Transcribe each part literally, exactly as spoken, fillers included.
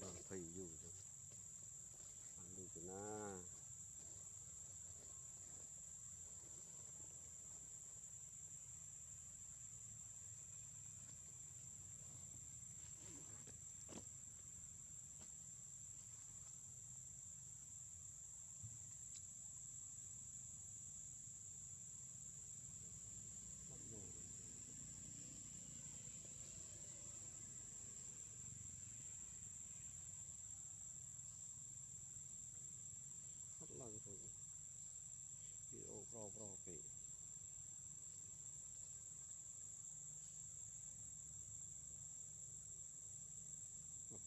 Bang thầy dù chứ ăn đi chứ na là cái thứ bị ô pro pro kì mặc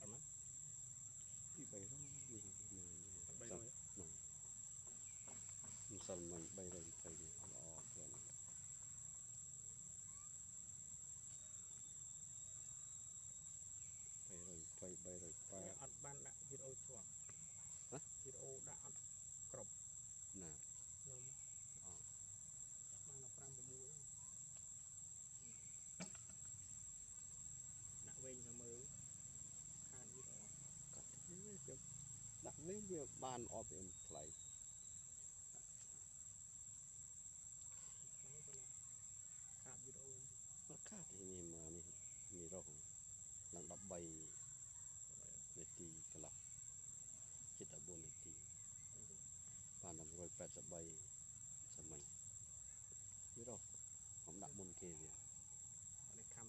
làm á, đi bày ra mình mình bày rồi, mình sầm mình bày rồi thầy nó vậy. Bây rồi quay bây rồi quay ăn ban đã video chuột hả video đã ăn cọp nè nằm à ban là pram bùi mũi đã quên rồi mới ăn video cắt cái gì đã quên việc ban ở bên phải cắt video nó cắt thì nhìn mà nhìn nhìn rồi đang đập bay nét tì cả lọc chết ở buồn nét tì bạn làm rồi pet đập bay sầm mày biết đâu không đặt môn kia gì nè biết không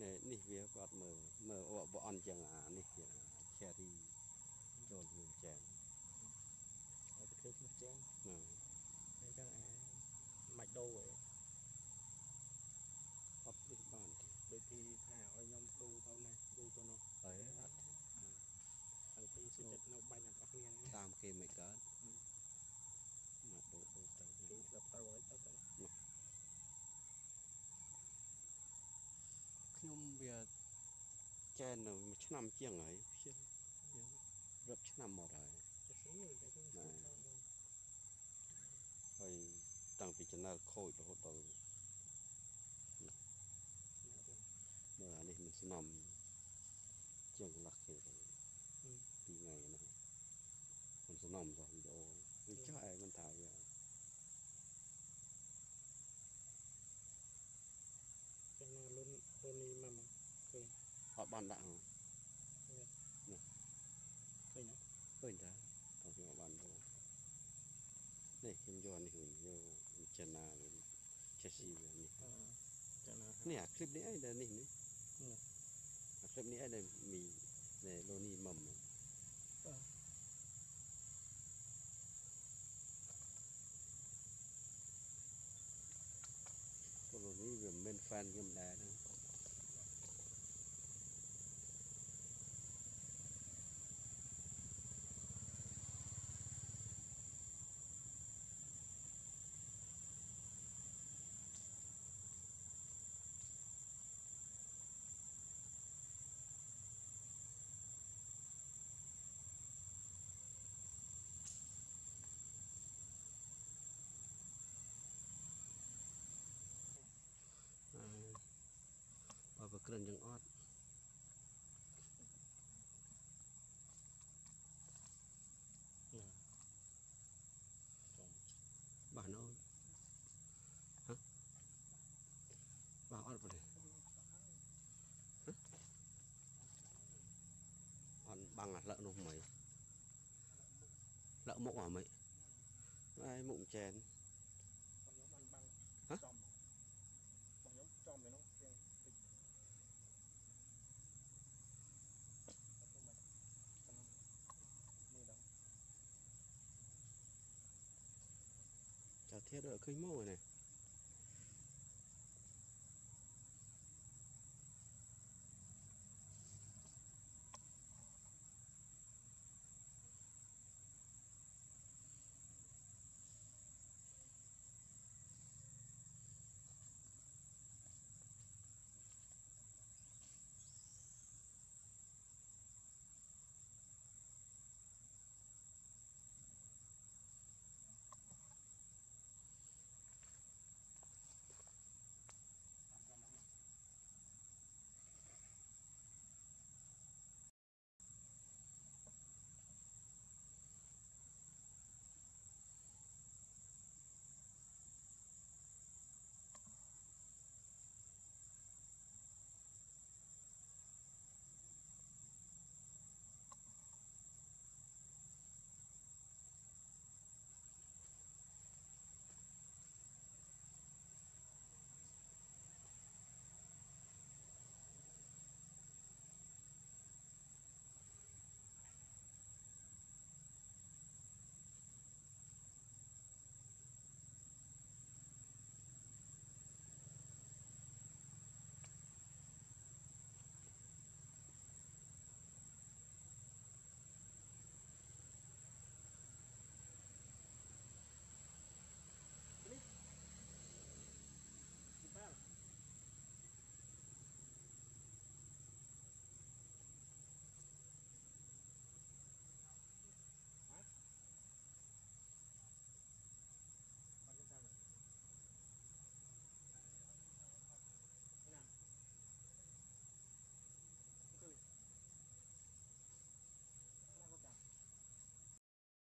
nè nỉ về bạt mờ mờ bọn chàng à nỉ chè thì trồn vùng chén ở cái thứ vùng chén nè anh chàng à mạch đâu vậy hấp đi bàn đôi khi thả ở nhóm đu tao này đu tao nó đấy đôi khi sự chật nó bay là các liền tam kia mấy cái mà đu đu tao đu gặp tao ấy tao tao nhung về chen rồi một trăm năm chiêng ấy rập trăm năm một đấy rồi tăng vị chân là khôi đồ tao mà anh mình sẽ nằm trường lạc thì từ ngày này mình sẽ nằm rồi đồ mình chắc ai mình thả ra cái này luôn luôn đi mà mà cười họ bàn đạn hả nè cười nhá cười nhá thằng kia họ bàn đồ này kim cho anh hưởng vô chân à Chelsea về này nè clip này ai đây nè clip này ai đây mình này Loni mầm con Loni vừa men fan game đá nữa và bậc cần dừng ót bà nó hả bà ót vậy hả còn bằng lợn lợn không mấy lợn mộng à mấy ai mộng chén hả thiết ở kênh mẫu này.